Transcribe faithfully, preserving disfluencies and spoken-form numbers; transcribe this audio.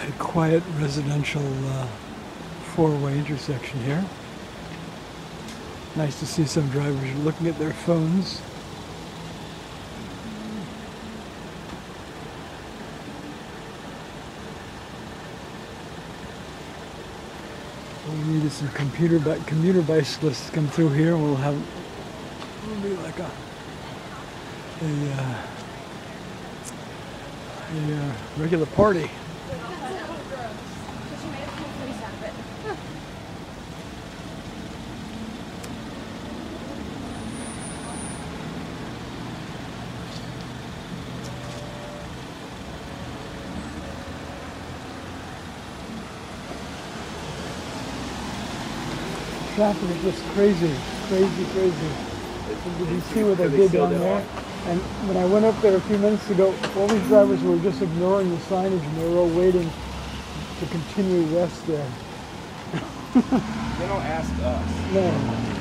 a quiet residential uh, four-way intersection here. Nice to see some drivers looking at their phones. We needed some computer bi commuter bicyclists to come through here. We'll have it'll be like a a, uh, a uh, regular party. Traffic is just crazy, crazy, crazy. You can see what they did down there. And when I went up there a few minutes ago, all these drivers were just ignoring the signage and they were all waiting to continue west there. They don't ask us. No.